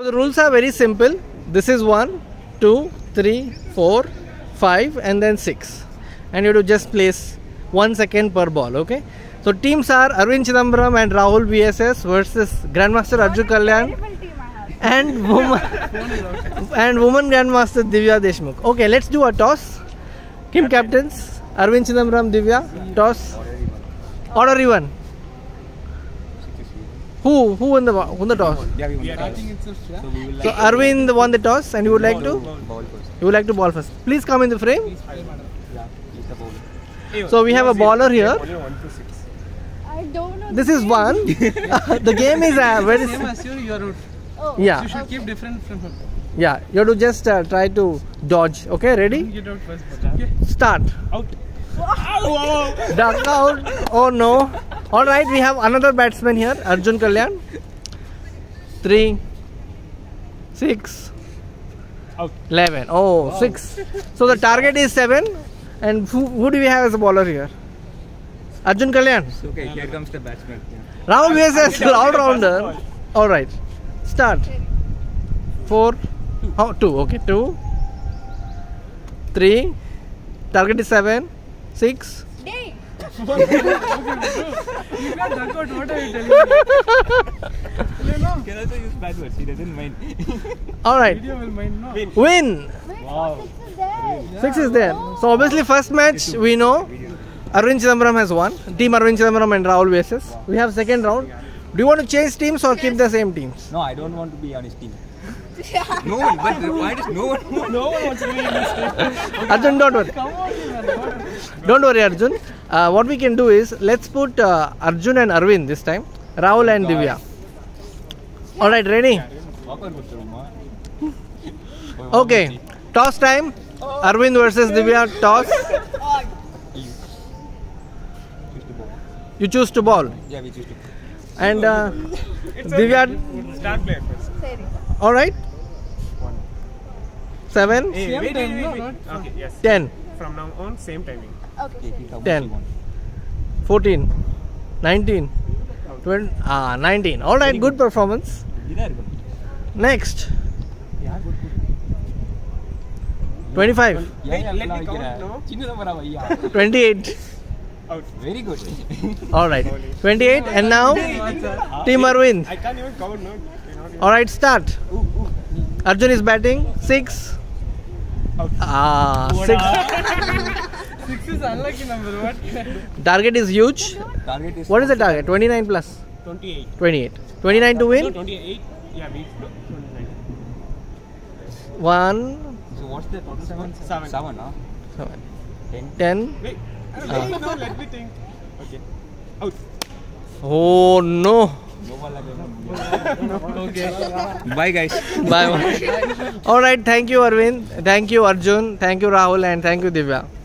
So the rules are very simple. This is 1, 2, 3, 4, 5 and then 6, and you have to just place 1 second per ball. Okay, so teams are Arvind Chidambaram and Rahul BSS versus Grandmaster Arjun Kalyan and woman Grandmaster Divya Deshmukh. Okay, let's do a toss. Kim captains? Arvind Chidambaram, Divya. Toss. Order even. Who won the toss? So Arvind won the toss, and you would like to bowl first. Please come in the frame. So we have a baller here. I don't know. This is 1. The game is very simple. Oh, yeah. You should keep different from him. Yeah, you have to just try to dodge. Okay, ready? Get out first. Okay. Start. Out. Wow. Duck out. Oh no. All right, we have another batsman here, Arjun Kalyan. 3, 6, out. 11. Oh, wow. 6. So the target is 7. And who do we have as a bowler here? Arjun Kalyan. It's okay, here comes the batsman. Yeah. Rahul BSS, all-rounder. All right. Start. 4, 2. Okay, 2, 3. Target is 7, 6. Dang. You can't duck out. What are you telling me? No. Can also use bad words. He doesn't mind. All right. Video will mind, no? Win. Wow. 6 is there. Oh. So obviously, first match we know Arvind Chidambaram has won. Team Arvind Chidambaram and Rahul BSS. Wow. We have second round. Do you want to change teams or keep the same teams? No, I don't want to be on his team. No one, but why does no one want? No one wants to be on his team. Arjun, don't worry. Don't worry, Arjun. What we can do is, let's put Arjun and Arvind this time. Rahul and Divya. Alright, ready? Okay, toss time. Arvind versus Divya, toss. You choose to bowl? Yeah, we choose to bowl. And Divya, start play first. All right. 7. Same timing. Okay, yes. 10. From now on, same timing. Okay. 10. 14. 19. 20. 19. All right. Good performance. Next. 25. 28. Out. Very good. Alright. 28 and now Team Arvind. I can't even count, no. Alright, start. Arjun is batting. 6. Ah, 6. 6 is unlucky number. What? Target is huge. Target is what is the target? 29 plus? 28. 28. 29 to win? No, 28. Yeah, we 29. 1. So what's the total? 7. 7. 7, huh? 7. 10. 10. Wait. No, let me think. Okay. Out. Oh no. Okay. Bye guys. Bye. All right. Thank you, Arvind. Thank you, Arjun. Thank you, Rahul, and thank you, Divya.